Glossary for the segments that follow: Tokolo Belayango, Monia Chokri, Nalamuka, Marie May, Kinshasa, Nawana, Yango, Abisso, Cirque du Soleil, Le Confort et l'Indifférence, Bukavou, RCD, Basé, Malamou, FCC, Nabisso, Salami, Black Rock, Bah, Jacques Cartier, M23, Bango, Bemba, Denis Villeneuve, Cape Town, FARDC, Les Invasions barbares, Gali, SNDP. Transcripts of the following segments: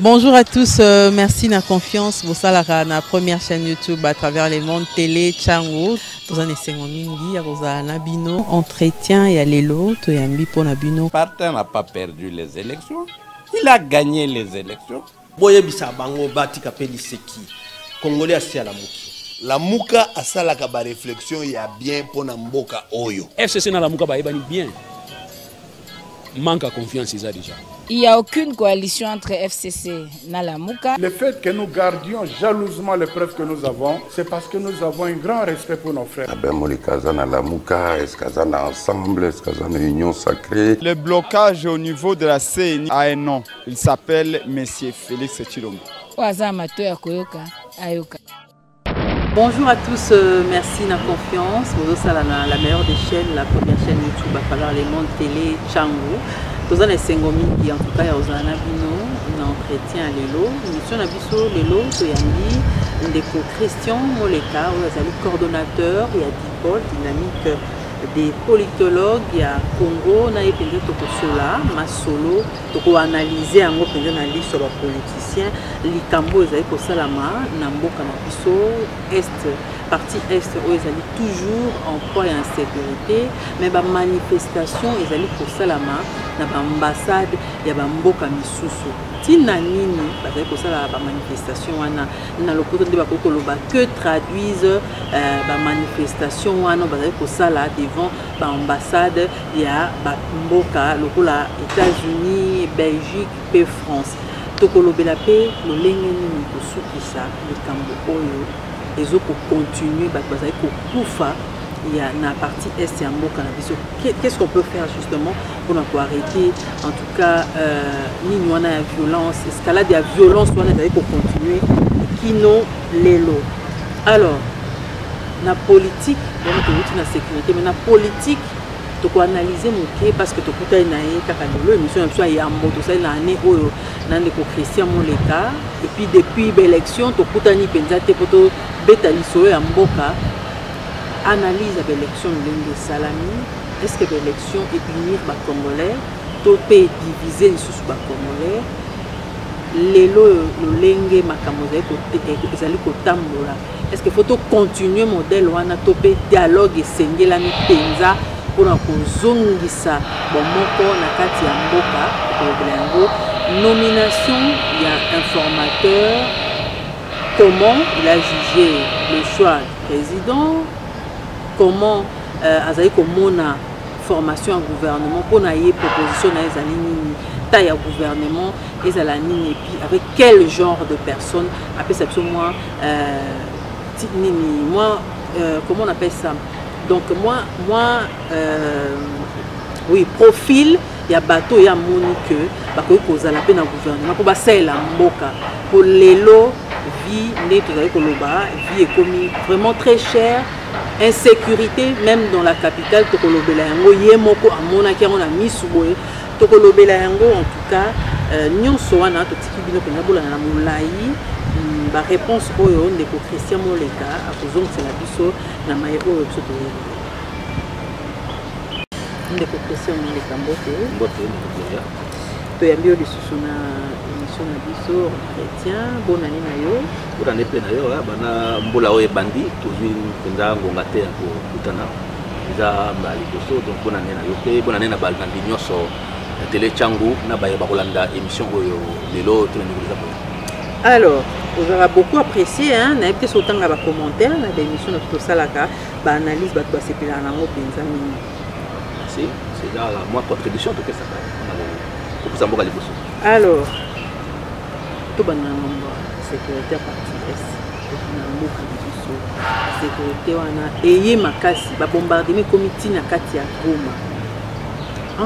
Bonjour à tous, merci de la confiance. Vous savez, la première chaîne YouTube à travers les mondes, télé, Tshangu. Nous avons essayé de entretien et aller l'autre. Partin n'a pas perdu les élections. Il a gagné les élections. Bango batika peliseki. Congolais assis à la mouki. La mouka a salaka ba réflexion il y a bien pour na mboka oyo. FCC na la mouka ba ebani bien. Manque à confiance ils a déjà. Il n'y a aucune coalition entre FCC et Nalamuka. Le fait que nous gardions jalousement les preuves que nous avons, c'est parce que nous avons un grand respect pour nos frères. Moleka, Nalamuka, ensemble, union sacrée. Le blocage au niveau de la CNI a un nom. Il s'appelle Monsieur Félix Tshilombo. Bonjour à tous, merci de la confiance. Nous sommes la meilleure des chaînes, la première chaîne YouTube à travers les mondes télé, Tshangu. Nous avons les 5000 qui en tout cas nous avons un entretien à l'élo. Nous avons Abisso, l'élo, nous avons Christian Moleka, nous avons le coordonnateur, il y a Dipol, dynamique des politologues, il y a Congo, nous avons Tokosola, Masolo, nous avons analysé un groupe sur les politiciens, Likambo, ils avaient Salama, Nambo, Kanabiso, Est. Partie Est, où ils allaient toujours en proie et en sécurité, mais la manifestation, ils allaient pour Salama, dans l'ambassade, il y a Mboka Misusu. Si Nanini, parce que pour ça, la manifestation, on a le côté de Bakokoloba, que traduisent la manifestation, on a pour ça, là, devant l'ambassade, il y a Mboka, le coup là, États-Unis, Belgique, et France. Tokolo Belayango, le Lengeni, le Soukissa, le Kambo-Oyo. Les autres continuent, il y a la partie Est et en Bokanabiso. Qu'est-ce qu'on peut faire justement pour arrêter en tout cas la violence, escalade de la violence pour continuer, qui n'ont les lots. Alors, la politique, la sécurité, mais la politique, il faut analyser parce que tu as et puis depuis l'élection, tu as une analyse de l'élection de Salami. Est-ce que l'élection est unir les Congolais, topé diviser sous les Congolais? Est-ce qu'il faut continuer le modèle où on a topé dialogue et sengé la penza pour kozongisa bomoko na kati ya mboka Tokolo Belayango. Nomination ya informateur, comment il a jugé le choix du président, comment azali komona formation en gouvernement pour naie proposition na ezali nini taille au gouvernement ezala nini et puis avec quel genre de personne appelle ça moi nini moi comment on appelle ça. Donc oui, profil, il y a bateau, il y a monique, parce que la peine gouvernement, pour passer la moka, pour l'élo, vie, née tout à Koloba, vie est commis vraiment très chère, insécurité, même dans la capitale, Tokolo Belayango, Yemoko, Amona, qui on a mis sous boé, Tokolo Belayango, en tout cas, nous sommes en train de la réponse au de Christian Moleka à cause de Salamiso na maïro de Christian Moleka mbote to de susuna émission na biso chrétien bonne année nayo pour année pleine nayo bana mbola o ebandi toujours penza ngonga te ko kutana za mbali koso donc bonne année nayo pe bonne année na balandi nyoso télé Tshangu na baye bakolanda émission oyo lelo tondikuliza bon. Alors vous aurez beaucoup apprécié, hein. N'avez peut-être autant de commentaires, la émission de Salaka, analyse, c'est plus un amour bien amis. Si, c'est là moi contribution de que ça. Pour ça me regarder pour. Alors, tout bon nombre sécurité parti S, sécurité on a ayé makasi, ba bombardement comité na Katia Goma.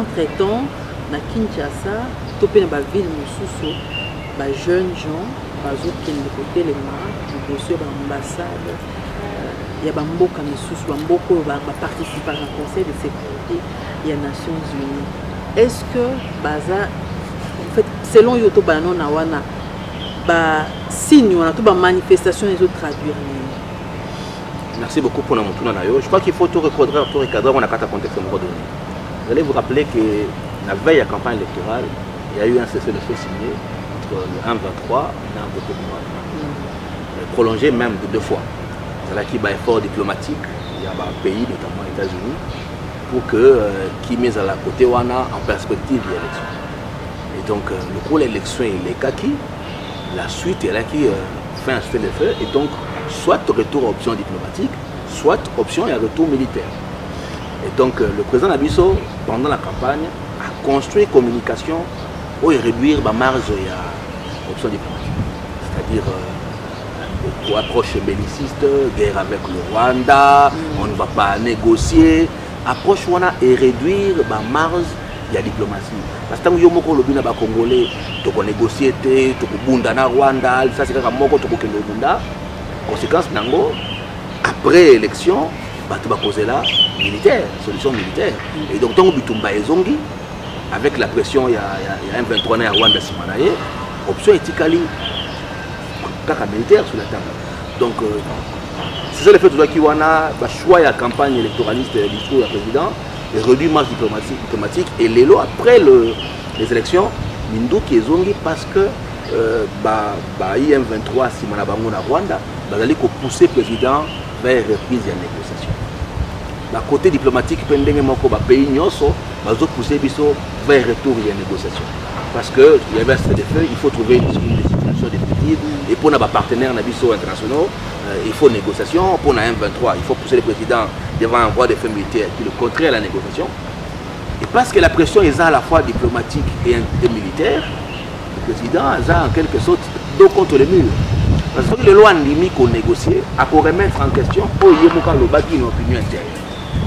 Entre temps, na Kinshasa, topé na ba ville mususu, ba jeunes gens. Qui ne côté les l'ambassade, il y a beaucoup de participants à un conseil de sécurité, il y a Nations Unies. Est-ce que Baza, en fait, selon Yoto Bano Nawana, si nous avons toute manifestation, ils ont traduire. Merci beaucoup pour la montée. Je crois qu'il faut tout recadrer, on a quatre contextes. Vous allez vous rappeler que la veille à la campagne électorale, il y a eu un cessez-le-feu signé. le 1,23 dans beaucoup de monde. Prolongé même de 2 fois. C'est là qu'il y a un effort diplomatique, il y a un pays, notamment les États-Unis, pour que qui mise à la côté Wana en perspective de l'élection. Et donc, le coup l'élection il est kaki, la suite est là qui fait un feu de feu, et donc soit retour à option diplomatique, soit option et retour militaire. Et donc le président Abisso, pendant la campagne, a construit communication pour réduire la marge à option diplomatique. C'est-à-dire approche belliciste, guerre avec le Rwanda, on ne va pas négocier. Approche Wana et réduire la marge de la diplomatie. Parce que si on a Congolais, on négocie, on a Rwanda, ça c'est Rwanda. Conséquence, après l'élection, on a causé la militaire, solution militaire. Et donc, on a zongi avec la pression, il y a M23 à Rwanda, option éthicale, caca militaire sur la table. Donc, c'est ça le fait de Kiwana, le choix de la campagne électoraliste du discours du président, et réduit marche diplomatique, et les lois après les élections, Mindou qui est zongi parce que IM23, si on a Bango na Rwanda, on va pousser le président vers une reprise de la négociation. Le côté diplomatique, le pays Nyoso, va pousser vers le retour de la négociation. Parce que, il y avait un SNDP, il faut trouver une situation définitive, et pour nos partenaires internationaux, il faut négociation, pour la M23, il faut pousser le président devant un voie de fait militaire qui le contraire à la négociation. Et parce que la pression est à la fois diplomatique et militaire, le président a en quelque sorte dos contre le mur. Parce que les lois limites qu'on négocie, à qu'on remettre en question, pour y avoir le bagui une opinion interne.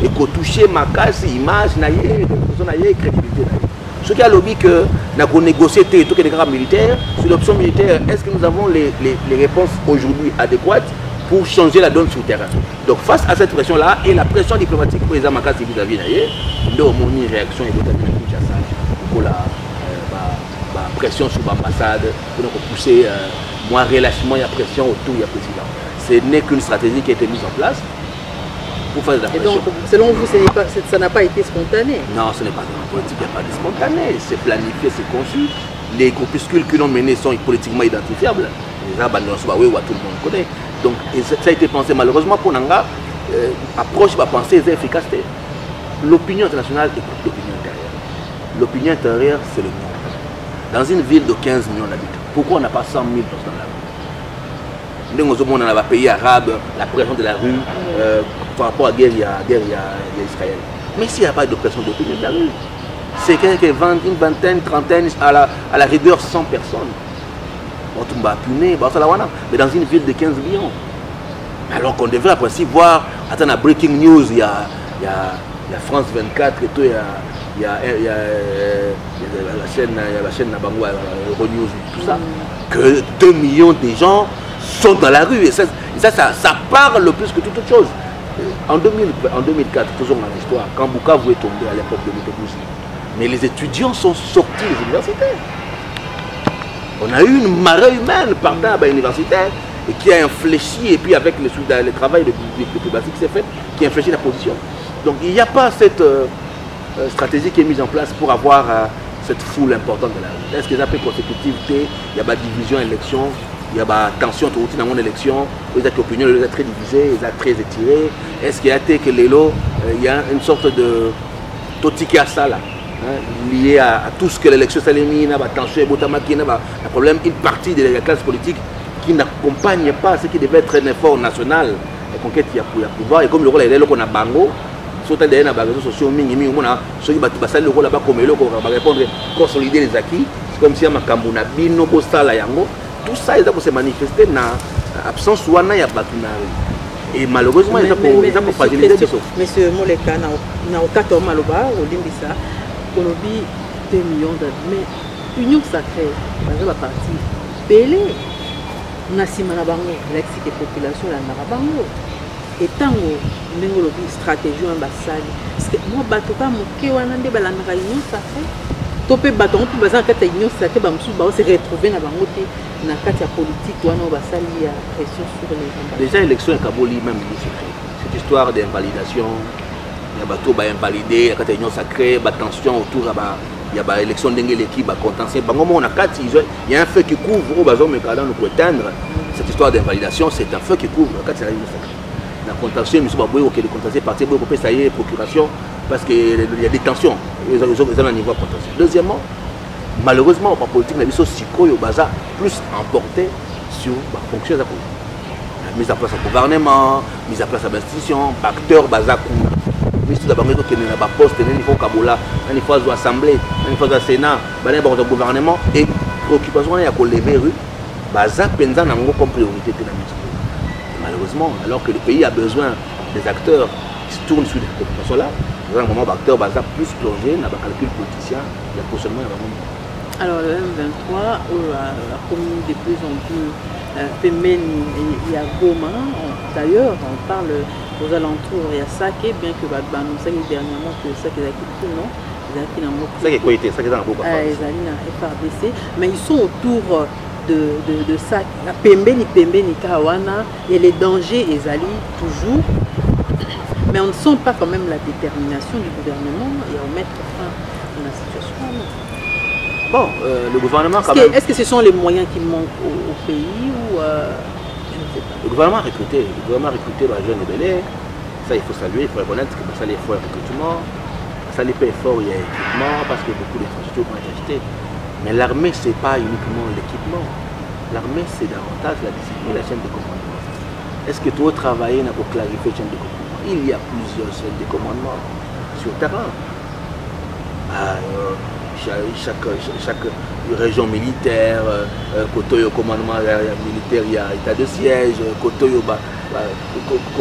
Et qu'on touche ma casse, image, crédibilité. Ce qui a lobby que nous négocié tout les grands militaires, sur l'option militaire, est-ce que nous avons les réponses aujourd'hui adéquates pour changer la donne sur le terrain? Donc face à cette pression-là et la pression diplomatique pour les Amakas et vis-à-vis d'ailleurs, nous avons une réaction et notamment une chassage pour la pression sur l'ambassade, pour nous pousser moins relâchement et la pression autour du président. Ce n'est qu'une stratégie qui a été mise en place pour faire de la pression. Et donc, selon vous, ça n'a pas été spontané? Non, ce n'est pas. En politique, il n'y a pas de spontané. C'est planifié, c'est conçu. Les groupuscules que l'on menait sont politiquement identifiables. Les abandons, oui, tout le monde connaît. Donc, ça a été pensé. Malheureusement, pour Nanga, approche va penser à l'efficacité. L'opinion internationale est l'opinion intérieure. L'opinion intérieure, c'est le monde. Dans une ville de 15 millions d'habitants, pourquoi on n'a pas 100 000 personnes dans la rue? On a un pays arabe, la pression de la rue par rapport à la guerre d'Israël. Mais s'il n'y a pas de pression d'opinion de la rue, c'est quelques une vingtaine, trentaine, à la rigueur 100 personnes. Mais dans une ville de 15 millions. Alors qu'on devrait après si voir, attends, la breaking news, il y a France 24 et tout, il y a la chaîne Nabango, Euronews, tout ça, que 2 millions de gens sont dans la rue et ça parle plus que toute autre chose. En 2004, toujours dans l'histoire, quand Bukavou est tombé à l'époque de l'autobus, mais les étudiants sont sortis des universitaires. On a eu une marée humaine partant à l'universitaire et qui a infléchi, et puis avec le travail le plus basique qui s'est fait, qui a infléchi la position. Donc il n'y a pas cette stratégie qui est mise en place pour avoir cette foule importante de la rue. Est-ce que ça peut consécutivité, il y a pas division, élection, il y a bah, tension tout dans mon élection, les opinions sont très divisées, ils sont très étirées. Est-ce qu'il y a que les lots, il y a une sorte de totique à ça là, hein, lié à tout ce que l'élection s'élimine, la tension et botamaki, le problème, une partie de la classe politique qui n'accompagne pas ce qui devait être un effort national, la conquête qui a pouvoir. Et comme le rôle est là qu'on a Bango, surtout derrière les réseaux sociaux, on a ceux qui battent le rôle là-bas comme le va répondre, consolider les acquis, c'est comme si on a Kambouna, Bino, Bosta, la Yango. Tout ça, ils ont se manifester dans l'absence où il y a eu. Et malheureusement, ils ont fragiliser les choses. Monsieur Moleka, dans le cas de Maloba, au Limbisa, on a 2 millions d'hommes. Mais l'union sacrée, dans la partie, Pélé, Nasimanabango, l'ex-population population la Narabango. Et tant que nous avons une stratégie ambassade, parce que moi, je ne peux pas me faire l'union sacrée. Tout le monde peut se retrouver dans la politique où on va salir la pression sur les gens. Déjà, l'élection est abolie même du secret. Cette histoire d'invalidation, il y a des bateaux invalidés, il y a des tensions autour de la il y a l'élection d'Engeleki, il y a un feu qui couvre, nous éteindre. Cette histoire d'invalidation, c'est un feu qui couvre. La contention, nous sommes partis pour payer procuration parce qu'il y a des tensions. Ils ont un niveau de contention. Deuxièmement, malheureusement, la politique n'a pas plus emporté sur la fonction de la politique. Mise en place au gouvernement, mise en place à l'institution, acteurs bazakou. Mais tout d'abord, il faut poste, il faut Kabila, il faut l'Assemblée, il faut le Sénat, il faut le gouvernement. Et préoccupation, il faut lever rue, bazakou pendant comme priorité de la musique. Malheureusement, alors que le pays a besoin des acteurs qui se tournent sur les préoccupations-là, il y a un moment d'acteurs bazakou plus plongé dans le calcul politicien, il y a seulement un moment. Alors le M23, la commune de plus en plus féminine, il y a Goma, d'ailleurs on parle aux alentours, il y a Saké, bien que nous savons dernièrement que Saké est acquitté, non? Saké est coïté, Saké est dans la boue. Ils sont dans FARDC, mais ils sont autour de Saké, Pembeni, Kawana, et les dangers, ils allient toujours. Mais on ne sent pas quand même la détermination du gouvernement et en mettre fin à la situation. Bon, le gouvernement quand même... Est-ce que ce sont les moyens qui manquent au pays ou je ne sais pas. Le gouvernement a recruté la jeune et Belay, ça il faut saluer, il faut reconnaître que ça les efforts de recrutement, ça les paye fort, il y a équipement, parce que beaucoup d'infrastructures ont été achetées. Mais l'armée, ce n'est pas uniquement l'équipement. L'armée, c'est davantage la discipline et la chaîne de commandement. Est-ce que toi travailler n'a pas clarifié la chaîne de commandement? Il y a plusieurs chaînes de commandement sur le terrain. Chaque région militaire, côté au commandement militaire, il y a état de siège, côté au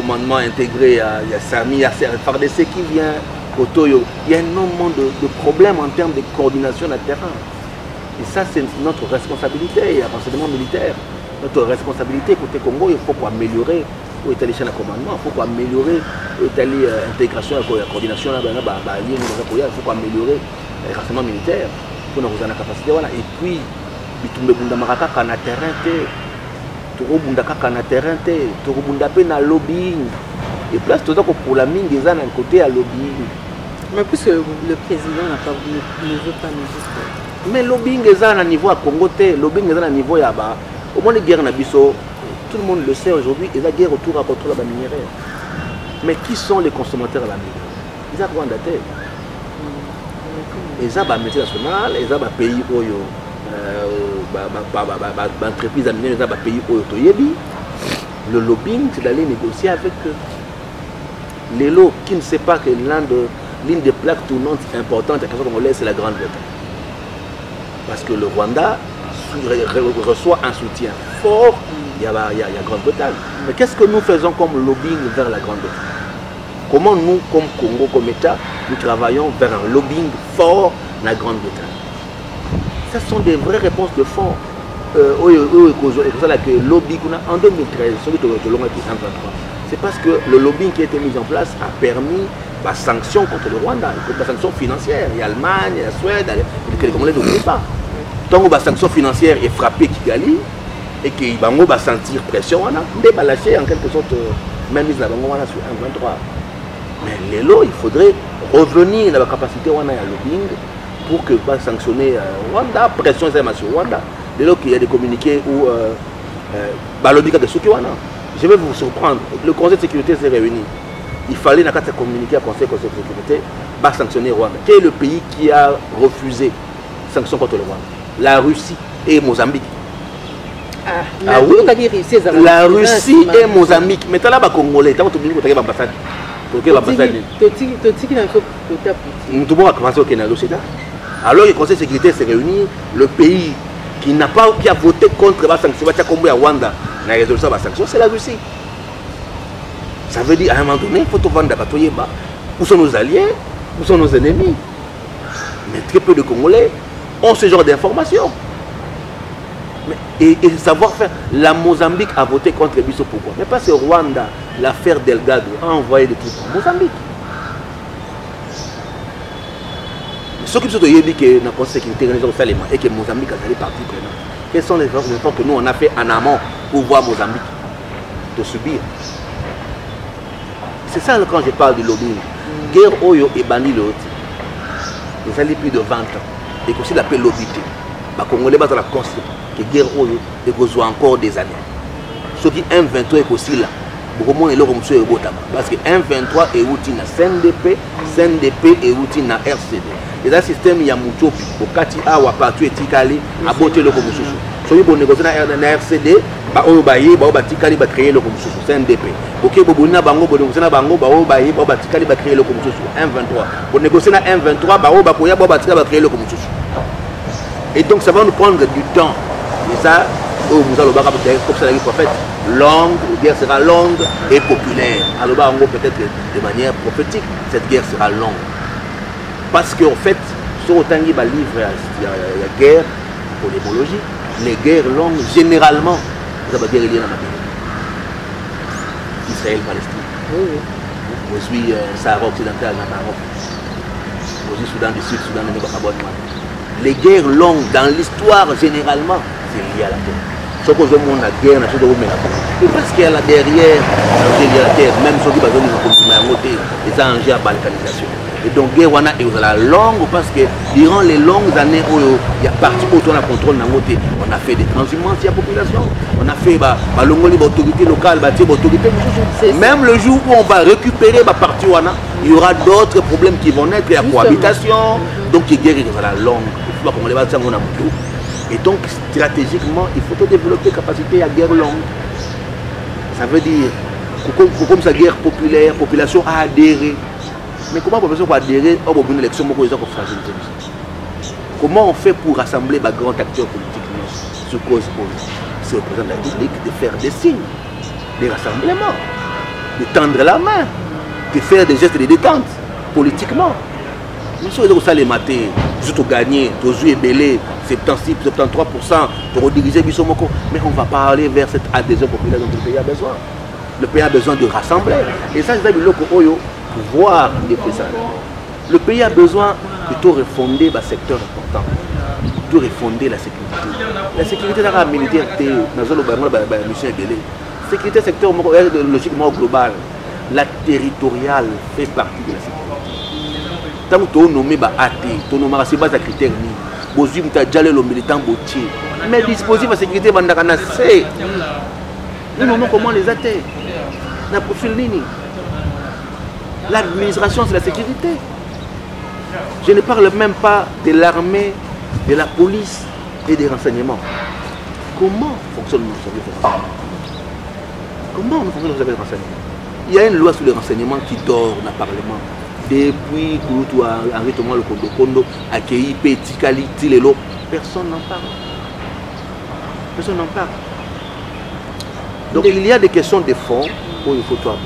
commandement intégré, il y a Sami, il y a FARDC qui vient, côté il y a énormément de problèmes en termes de coordination de terrain. Et ça, c'est notre responsabilité, et l'enseignement militaire. Notre responsabilité, côté Congo, il faut qu'on améliorer où est allé le commandement, il faut améliorer où est allé l'intégration et la coordination, il faut améliorer le renseignement militaire pour nous avoir la capacité. Et puis, il y a un terrain, lobbying. Et place pour la mine des ans d'un côté à lobbying. Mais puisque le président n'a pas voulu, ne veut pas nous dire. Mais lobbying des ans à niveau à Congo, lobbying des ans à niveau à Bah. Au moins, les guerres n'abissent. Tout le monde le sait aujourd'hui, il y a guerre autour à contrôle de la minérale. Mais qui sont les consommateurs de la minérale? Ils ont besoin d'attendre. Ils ont des métiers nationaux, ils ont des pays où des entreprises minières, ils ont des pays où ils ont. Le lobbying, c'est d'aller négocier avec eux. Les lots qui ne sait pas que l'une des plaques tournantes importantes à la question congolaise, c'est la Grande-Bretagne. Parce que le Rwanda reçoit un soutien fort. Il y a Grande-Bretagne. Mais qu'est-ce que nous faisons comme lobbying vers la Grande-Bretagne? Comment nous, comme Congo, comme État, nous travaillons vers un lobbying fort dans la Grande-Bretagne? Ce sont des vraies réponses de fond. Le lobbying en 2013, celui de l'Olonga qui est en 2023, c'est parce que le lobbying qui a été mis en place a permis la sanction contre le Rwanda, la sanction financière. Il y a l'Allemagne, il y a la Suède, les Congolais n'oublient pas. Tant que la sanction financière est frappée Kigali, et que Bango va sentir pression, on a lâché en quelque sorte, même si Bango on a sur 1,23. Mais les lots, il faudrait revenir dans la capacité on a à lobbying pour que va sanctionner Rwanda, pression sur Rwanda. Les lots qu'il y a des communiqués où lobbying de Soukiwana. Je vais vous surprendre. Le Conseil de sécurité s'est réuni. Il fallait dans le communiqué à Conseil de sécurité, va sanctionner Rwanda. Quel est le pays qui a refusé sanction contre le Rwanda? La Russie et Mozambique. La Russie et Mozambique. Mais tu as là-bas Congolais, tu as un ambassade. Tu as un ambassade. Tout le monde a commencé au Canada. Alors le Conseil de sécurité s'est réuni. Le pays qui a voté contre la sanction, la résolution de la sanction, c'est la Russie. Ça veut dire à un moment donné, il faut tout vendre. Où sont nos alliés? Où sont nos ennemis? Mais très peu de Congolais ont ce genre d'informations. Et savoir-faire, la Mozambique a voté contre Abisso. Pourquoi? Mais parce que Rwanda, l'affaire Delgado, a envoyé des trucs en Mozambique. Ceux qui sont dit que dans le Conseil de sécurité et que Mozambique a été partie prenante, quels sont les efforts que nous on a fait en amont pour voir Mozambique de subir? C'est ça quand je parle de lobbying. Guerre Oyo et Bandi l'autre, ils allaient plus de 20 ans. et aussi l'appel l'obité. Les Congolais sont conscients que la guerre est encore des années. Ce qui est M23 est aussi là. Parce que M23 est outil na SNDP, SNDP est outil na RCD. Et dans le système, il y a beaucoup de Tikali à botter le Comoussou. Si vous négociez dans RCD, vous allez créer le Comoussou, SNDP. Si vous négociez dans Bango, vous allez créer le Comoussou, M23. Vous négociez dans M23, vous allez créer le Comoussou. Et donc, ça va nous prendre du temps. Et ça, vous allez comme ça, prophète. Longue, la guerre sera longue et populaire. Alors, peut-être de manière prophétique, cette guerre sera longue. Parce qu'en fait, sur autant qu'il y a livre la guerre, pour l'émologie, les guerres longues, généralement, ça va dire qu'il y a la matière. Israël-Palestine. Vous suivez Sahara occidental, Maroc. Vous suivez Soudan du Sud, Soudan du Nord. Les guerres longues dans l'histoire, généralement, c'est lié à la guerre. Ce que je montre la guerre, c'est parce qu'il y a la derrière, il y a la terre, même ceux qui ont besoin de consommer à côté, ils ont engagé à balkanisation. Et donc, la guerre est la longue parce que durant les longues années où il y a parti autour de la contrôle, on a fait des transhumances à la population, on a fait l'autorité locale, l'autorité. Même le jour où on va récupérer la partie, il y aura d'autres problèmes qui vont naître, il y a cohabitation. Donc, la guerre est la longue. Il faut qu'on les batte, on a beaucoup. Et donc, stratégiquement, il faut développer capacité à guerre longue. Ça veut dire, comme ça, guerre populaire, la population a adhéré. Mais comment la population va adhérer à une élection pour les gens qui fragilisent ? Comment on fait pour rassembler les grands acteurs politiques sur cause politique ? C'est au président de la République de faire des signes, des rassemblements, de tendre la main, de faire des gestes de détente, politiquement. Nous sommes au salaire matin, juste au gagner, toujours ébellé, 76, 73%, pour rediriger Bissomoko. Mais on va pas aller vers cette adhésion populaire dont le pays a besoin. Le pays a besoin de rassembler. Et ça, c'est le pouvoir des présents. Le pays a besoin de tout refonder le secteur important, de tout refonder la sécurité. La sécurité dans la militaire, la sécurité secteur logiquement global. La territoriale fait partie de la sécurité. Tant que tu as nommé athée, tu as nommé à critère, tu as déjà le militant boutier. Mais le dispositif de sécurité, c'est. Nous nommons comment les athées. Dans le profil Nini. L'administration, c'est la sécurité. Je ne parle même pas de l'armée, de la police et des renseignements. Comment fonctionne nos services de renseignement? Comment fonctionne nos services de renseignement? Il y a une loi sur les renseignements qui dort dans le Parlement. Depuis que tu as arrêté le Kondo, accueilli, petit, qualité, les lots, personne n'en parle. Personne n'en parle. Donc il y a des questions de fond où il faut tout aborder.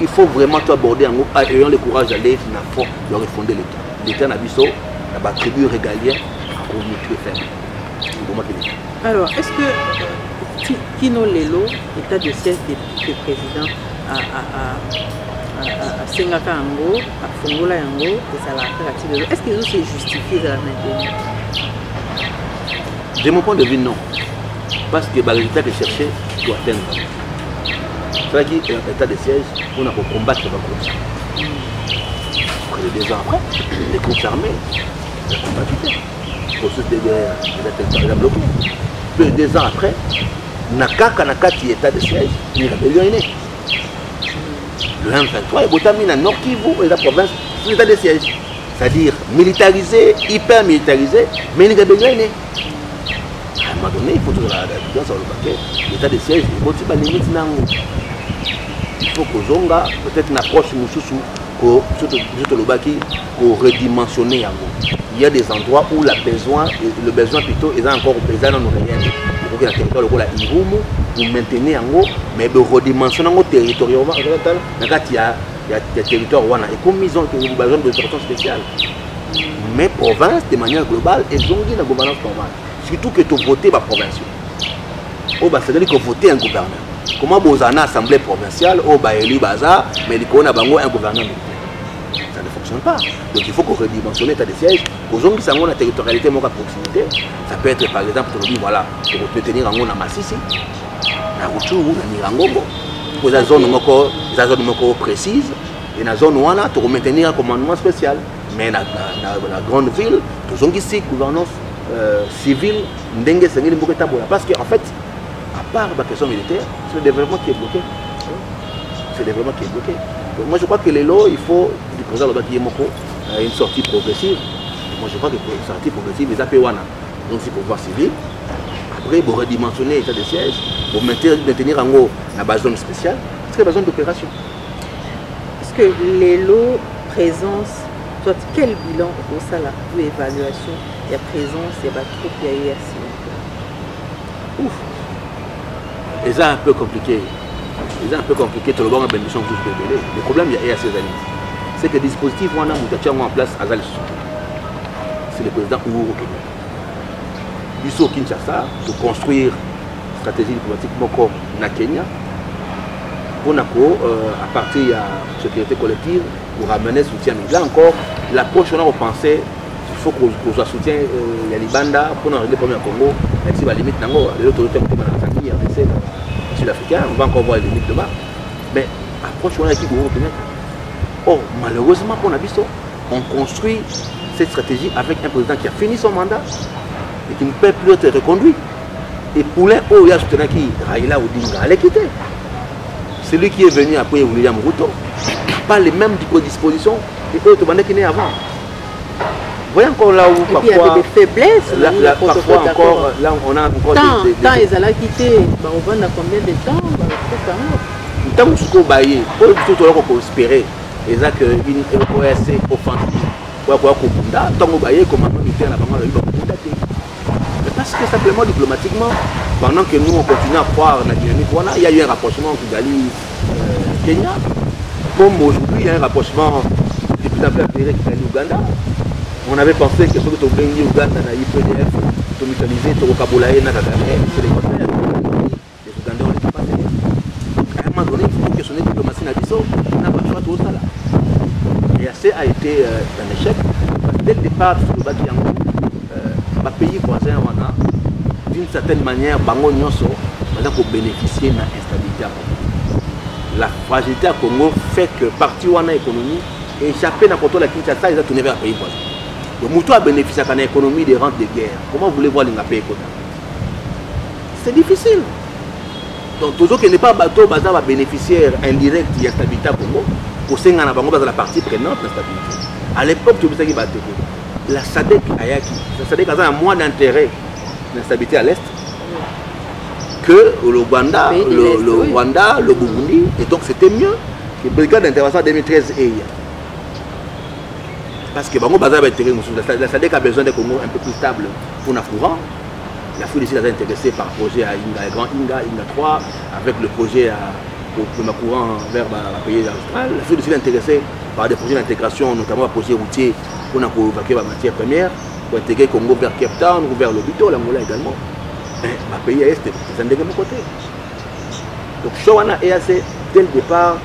Il faut vraiment tout aborder en ayant le courage d'aller dans fond, de refonder l'État. L'État Abisso, la tribu régalienne, pour nous tout faire. Alors, est-ce que Kino Lelo, état de siège des présidents, à Singaka Ango, à Fongola Ango, et Salaka à Tibélo. Est-ce qu'ils ont se justifié dans la maintenir? De mon point de vue, non. Parce que le résultat que je cherchais, je dois atteindre. C'est-à-dire qu'il y a un état de siège, on a pour combattre la corruption. Après les 2 ans après, les groupes armés, la combativité, le processus de guerre, il a bloqué. Peu de 2 ans après, Nakaka Nakati, état de siège, il y a rébellion innée. Le M23 est botamine dans le Nord Kivu et la province sous l'état de siège. C'est-à-dire militarisé, hyper militarisé, mais il y a des gagnants. À un moment donné, il faut trouver la réduction sur le paquet. L'état de siège, il faut que les limites n'en ont. Il faut que Zonga, peut-être une approche moussoussou, surtout le Baki, pour redimensionner. Il y a des endroits où le besoin plutôt est encore présent dans nos régions. Il faut que le territoire soit là, Irumu. Vous maintenez en haut, mais vous redimensionnez le territoire. Il y a des territoires où ils ont besoin de personnes spéciales. Mais province, de manière globale, ils ont une gouvernance normale. Surtout que tu votes par province. C'est-à-dire que vous votez un gouverneur. Comment vous avez une assemblée provinciale, vous avez élu bazar, mais vous avez un gouverneur. Ça ne fonctionne pas. Donc il faut qu'on redimensionne l'état de siège. Aux gens qui ont la territorialité, la proximité, ça peut être par exemple, on dit voilà, pour vous tenir en haut dans Massissi. Pour la zone précise, et la zone où on a maintenu un commandement spécial. mais dans la grande ville, tous ceux qui gouvernance civile, parce qu'en fait, à part la question militaire, c'est le développement qui est bloqué. C'est le développement qui est bloqué. Donc, moi, je crois que les lots, il faut du président une sortie progressive. Moi, je crois que une sortie progressive, les APWANA, donc c'est pour pouvoir civil. Après, pour redimensionner l'état de siège, pour maintenir en gros la zone spéciale, c'est la zone d'opération. Est-ce que les lots, présence, toi, quel bilan au salaire ou évaluation il y a présence, il y a des troupes, il y a IRC? Ouf! Et ça, un peu compliqué. C'est un peu compliqué, tout le monde a une mission tous les délais. Le problème, il y a ces années. C'est que le dispositif, on a mis en place à Gali. C'est le président Uhuru Kenyatta. Il faut Kinshasa pour construire une stratégie diplomatique encore au Kenya. Pour à partir de la sécurité collective, pour ramener soutien. Mais là encore, l'approche, on a repensé qu'il faut qu'on soit soutien les Libanda pour régler le problème au Congo. Et si la limite, les autorités ont été dans la RDC. Africain, on va encore voir les limites de bas, mais approche on a qui pour reconnaître. Or, malheureusement pour Abisso, on construit cette stratégie avec un président qui a fini son mandat et qui ne peut plus être reconduit. Et pour l'un, oh, il y a soutenir qui Raila Odinga allait quitter. Celui qui est venu après William Ruto n'a pas les mêmes dispositions que eux, tout le monde qui est avant. Vous voyez encore là où parfois, il y avait des faiblesses. Là, là, parfois encore, là on a encore des temps ils allaient quitter. Bah, on va dans combien de temps? Tant que vous baillez, pour tout le monde conspirer, ils ont une OSC offensive. Tant que vous baillez, comment militaire la banque de l'Union? Mais parce que simplement diplomatiquement, pendant que nous on continue à croire en la dynamique, voilà, il y a eu un rapprochement qui Gali Kenya. Comme aujourd'hui, il y a un rapprochement de plus en plus appelé qui Gali Ouganda. On avait pensé que ceux qui ont gagné au Ghana, ils peuvent être mutualisés, ils peuvent cabolayer, c'est les contraires. Les Ougandais, on ne les a pas fait. Donc, à un moment donné, il faut questionner la diplomatie Nabisso, on n'a pas le choix tout ça là. Et assez a été un échec, parce que dès le départ, tout le bas un pays voisin, d'une certaine manière, Bango Nyonso, pour bénéficier de l'instabilité à Congo. La fragilité à Congo fait que partie Wana économie est échappée dans le contrôle de la Kinshasa, ils ont tourné vers un pays voisin. Le mouton a bénéficié à l'économie des rentes de guerre. Comment voulez-vous voir les pays? C'est difficile. Donc, toujours qu'il n'est pas bateau, il va bénéficier indirect de l'instabilité Congo. Pour ça, il y a la partie prenante de l'instabilité. À l'époque, tout le monde a la SADEC Ayaki. La SADEC a moins d'intérêt de l'instabilité à l'Est que le Rwanda, le Burundi. Et donc, c'était mieux que le brigade d'intervention 2013 et parce que Bango Bazar va intégrer la SADC a besoin d'un Congo un peu plus stable pour Nafourant. La FARDC est intéressée par le projet à Inga, Grand Inga, Inga 3, avec le projet pour Nafourant vers la pays austral. La FARDC est intéressée par des projets d'intégration, notamment un projet routier pour évacuer la matière première, pour intégrer le Congo vers Cape Town ou vers l'Obito, l'Angola également. Mais le pays est de mon côté. Donc, Showana est assez, dès le départ,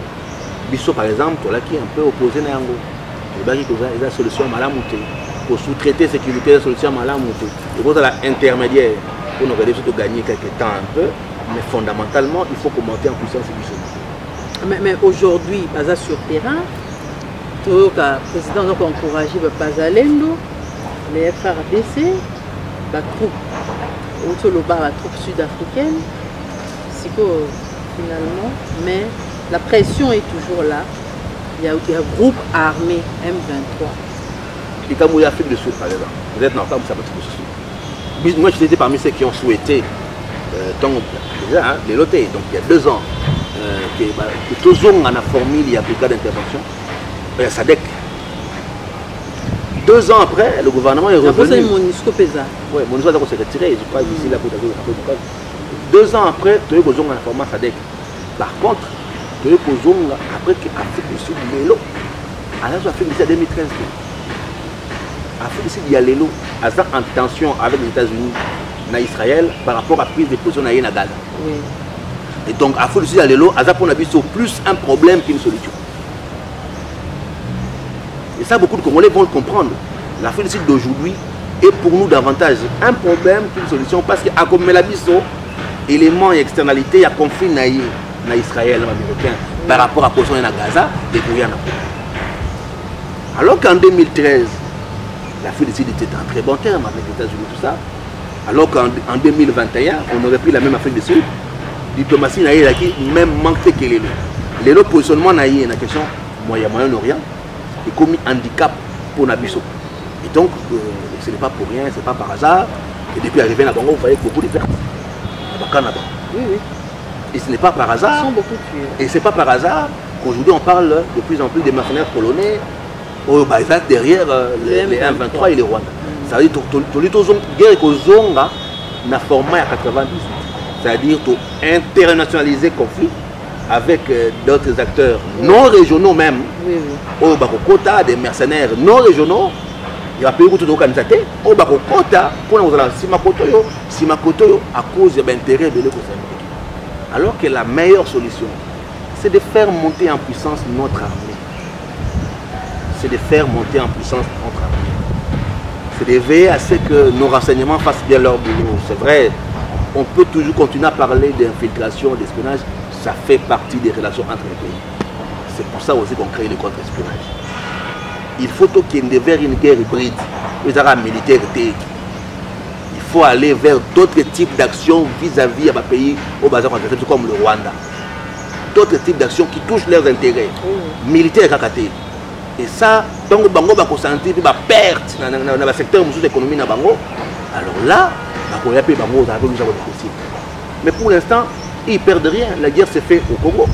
Bisso par exemple, là, qui est un peu opposé à Nango. Il y a des solutions Malamou. Pour sous-traiter sécurité, il y a des solutions Malamou. Il faut l'intermédiaire pour nous regarder surtout gagner quelques temps un peu. Mais fondamentalement, il faut commenter en puissance et mais aujourd'hui, Baza sur terrain, le président a encouragé Baza Lendo, les FARDC, la troupe, la troupe sud-africaine. C'est que finalement, mais la pression est toujours là. Il y a un groupe armé M23. Et quand vous avez l'Afrique du Sud, par exemple, vous êtes dans le cas où ça va être possible. Moi, j'étais parmi ceux qui ont souhaité, déjà, hein, les loter. Donc, il y a 2 ans, que tous on a formé l'application d'intervention, il y a SADC. 2 ans après, le gouvernement est revenu. Monusco Pesa. Oui, Monusco Pesa s'est retiré. Je crois ici, là, pour la cause. 2 ans après, tous les gens ont formé SADC. Par contre, après que l'Afrique du Sud il y a l'eau, alors l'Afrique du Sud 2013. L'Afrique du Sud il y a l'eau, elle est en tension avec les États-Unis, Israël, par rapport à la prise de position à Gaza. Et donc l'Afrique du Sud il y a l'eau, elle a plus un problème qu'une solution. Et ça beaucoup de Congolais vont le comprendre. L'Afrique du Sud d'aujourd'hui est pour nous davantage un problème qu'une solution parce qu'à comme Abisso, éléments et externalités, il y a conflit naïe. Israël, américain, par rapport à la position de Gaza, et pour rien. Alors qu'en 2013, l'Afrique du Sud était en très bon terme avec les États-Unis, tout ça. Alors qu'en 2021, on aurait pris la même Afrique du Sud. La diplomatie n'a même manqué que les lots. Les lots positionnement n'a eu la question Moyen-Orient et commis handicap pour Abisso. Et donc, ce n'est pas pour rien, ce n'est pas par hasard. Et depuis arrivé à Bango, vous voyez beaucoup de pertes. Oui, oui. Et ce n'est pas par hasard. Et ce n'est pas par hasard qu'aujourd'hui on parle de plus en plus des mercenaires polonais au Basé derrière les M23 et les Rwandais. Ça veut dire que guerre aux Zonga n'a formé à 90. C'est-à-dire internationaliser le conflit avec d'autres acteurs non régionaux même. Au Bakokota, des mercenaires non régionaux. Il y a un pays où tout organisé. Au Bakokota, pour nous, Simakotoyo, à cause de l'intérêt de l'écosystème. Alors que la meilleure solution, c'est de faire monter en puissance notre armée. C'est de faire monter en puissance notre armée. C'est de veiller à ce que nos renseignements fassent bien leur boulot. C'est vrai, on peut toujours continuer à parler d'infiltration, d'espionnage. Ça fait partie des relations entre les pays. C'est pour ça aussi qu'on crée le contre-espionnage. Il faut qu'il y ait vers une guerre hybride, les armes militaires. Il faut aller vers d'autres types d'actions vis-à-vis d'un pays au bazar comme le Rwanda. D'autres types d'actions qui touchent leurs intérêts militaires. Et ça, tant que Bango va consentir une perte dans le secteur de l'économie, alors là, on va payer Bango avec nous avons possible. Mais pour l'instant, ils ne perdent rien. La guerre s'est faite au Congo,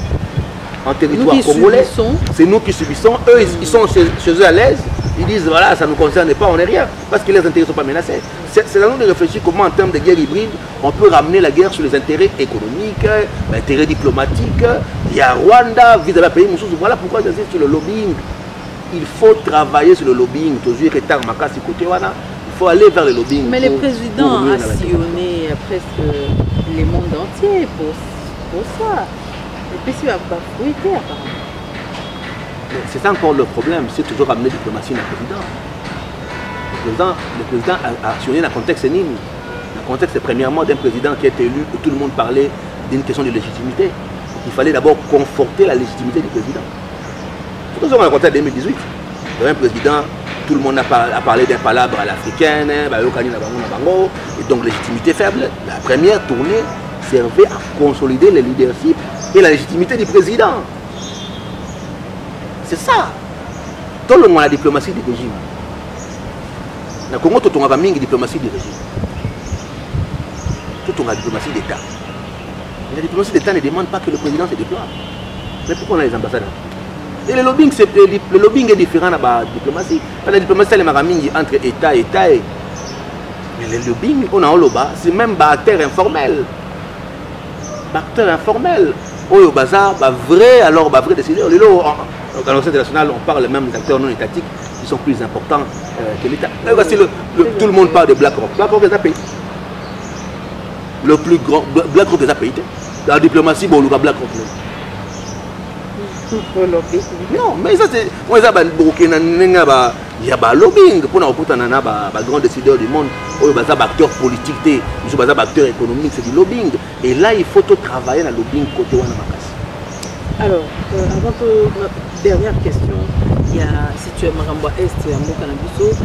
en territoire congolais. C'est nous qui subissons. Eux, ils sont chez eux à l'aise. Ils disent voilà, ça ne nous concerne pas, on n'est rien. Parce que les intérêts ne sont pas menacés. C'est à nous de réfléchir comment, en termes de guerre hybride, on peut ramener la guerre sur les intérêts économiques, l'intérêt diplomatique. Il y a Rwanda, vis-à-vis d'un pays. Voilà pourquoi j'insiste sur le lobbying. Il faut travailler sur le lobbying. Toujours retard, Makasi, Kotewana. Il faut aller vers le lobbying. Mais le président a sillonné presque le monde entier pour ça. Et puis il va fruiter apparemment. C'est encore le problème, c'est toujours ramener la diplomatie dans le président. Le président a actionné dans le contexte Nîmes. Le contexte est premièrement d'un président qui est élu, où tout le monde parlait d'une question de légitimité. Il fallait d'abord conforter la légitimité du président. Nous avons le contexte 2018. Il y a un président, tout le monde a parlé d'un palabre à l'africaine, et donc légitimité faible. La première tournée servait à consolider le leadership et la légitimité du président. C'est ça. Tout le monde a la diplomatie du régime. Comment tout le monde a la diplomatie du régime? Tout le monde a la diplomatie d'État. La diplomatie d'État ne demande pas que le président se déploie. Mais pourquoi on a les ambassadeurs? Et le lobbying est différent de la diplomatie. La diplomatie, c'est entre État et État. Mais le lobbying, on a un lobby, c'est même un acteur informel. Au bazar, vrai, alors vrai décider. Dans l'Organisation internationale, on parle même des acteurs non étatiques qui sont plus importants que l'État. Tout le monde parle de Black Rock. Black Rock est un pays. Le plus grand Black Rock est un pays. Dans la diplomatie, bon, on va Black Rock. Non, mais ça c'est. Moi, ça, il y a un lobbying pour les grands décideurs du monde. Il y a des acteurs politiques, il y a des acteurs économiques, c'est du lobbying. Et là, il faut travailler dans le lobbying côté Wana Makasi. Alors, avant notre dernière question, il y a si tu es Maramboa Est et Bokanabiso,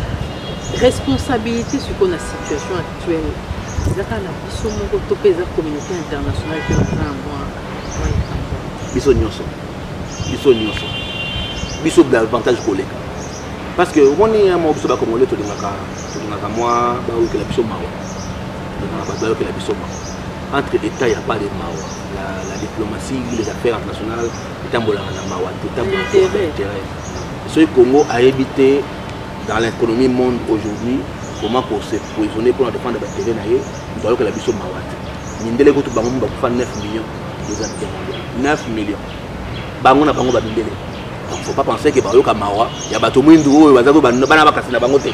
responsabilité sur la situation actuelle. Il y a la communauté internationale qui est en train de voir. Biso davantage collègue. Parce que on est un mois biso bakomolé tout le monde a moi baou que la biso mao. Entre États, il n'y a pas de mao. La diplomatie, les affaires internationales, tout tambola na mao, tout tambola intérêt. Ce Congo a évité dans l'économie monde aujourd'hui comment pour se positionner pour défendre la terre naie, alors que la biso mao. Mindele ko tout bamou ba faire 9 millions de dollars. 9 millions. Bango na bango ba bindele. Il ne faut pas penser que il y a bateau Mindou, il y a bateau Bangote.